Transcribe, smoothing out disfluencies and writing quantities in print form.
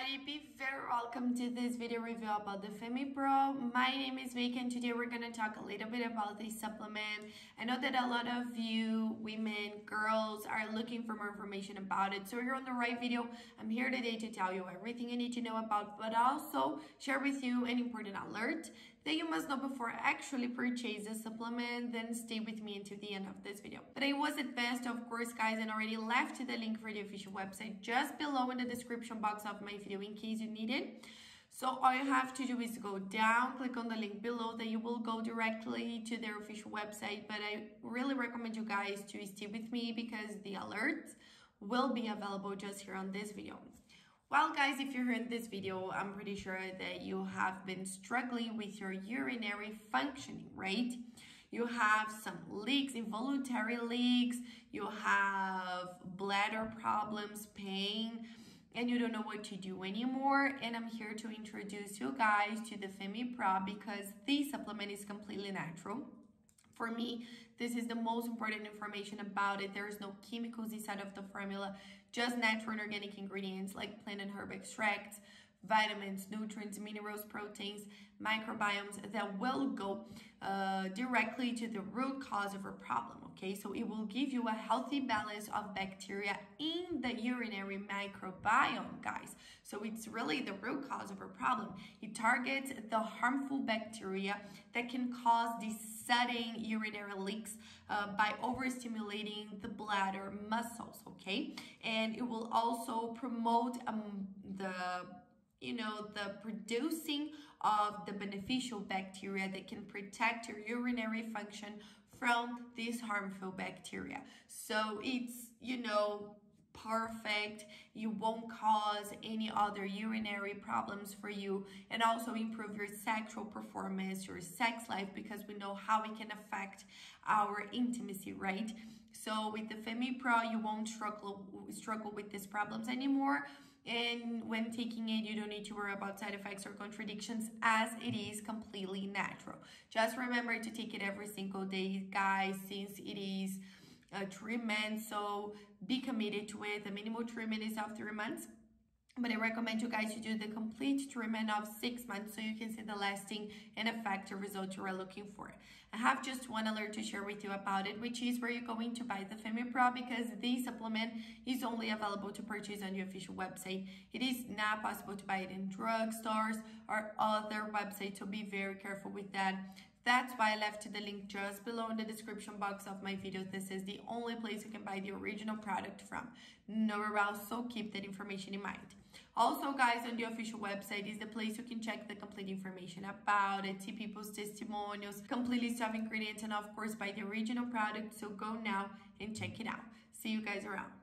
everybody, be very welcome to this video review about the FemiPro. My name is Vicky and today we're going to talk a little bit about this supplement. I know that a lot of you women, girls are looking for more information about it, so you're on the right video. I'm here today to tell you everything you need to know about, but also share with you an important alert that you must know before actually purchase the supplement. Then stay with me until the end of this video. But I was advanced, of course, guys, and already left the link for the official website just below in the description box of my video in case you need it. So all you have to do is go down, click on the link below, then you will go directly to their official website. But I really recommend you guys to stay with me because the alerts will be available just here on this video. Well, guys, if you're here in this video, I'm pretty sure that you have been struggling with your urinary functioning, right? You have some leaks, involuntary leaks, you have bladder problems, pain, and you don't know what to do anymore. And I'm here to introduce you guys to the FemiPro because this supplement is completely natural. For me, this is the most important information about it. There is no chemicals inside of the formula, just natural and organic ingredients like plant and herb extracts, vitamins, nutrients, minerals, proteins, microbiomes that will go directly to the root cause of a problem, okay? So it will give you a healthy balance of bacteria in the urinary microbiome, guys. So it's really the root cause of a problem. It targets the harmful bacteria that can cause these sudden urinary leaks by overstimulating the bladder muscles, okay? And it will also promote the producing of the beneficial bacteria that can protect your urinary function from these harmful bacteria. So it's, perfect. You won't cause any other urinary problems for you, and also improve your sexual performance, your sex life, because we know how it can affect our intimacy, right? So with the FemiPro, you won't struggle with these problems anymore. And when taking it, you don't need to worry about side effects or contradictions as it is completely natural. Just remember to take it every single day, guys, since it is a treatment. So be committed to it. The minimal treatment is of 3 months. But I recommend you guys to do the complete treatment of 6 months so you can see the lasting and effective results you are looking for. I have just one alert to share with you about it, which is where you're going to buy the FemiPro, because this supplement is only available to purchase on the official website. It is not possible to buy it in drugstores or other websites, so be very careful with that. That's why I left the link just below in the description box of my video. This is the only place you can buy the original product from. Nowhere else, so keep that information in mind. Also, guys, on the official website is the place you can check the complete information about it, see people's testimonials, complete list of ingredients, and of course, buy the original product. So go now and check it out. See you guys around.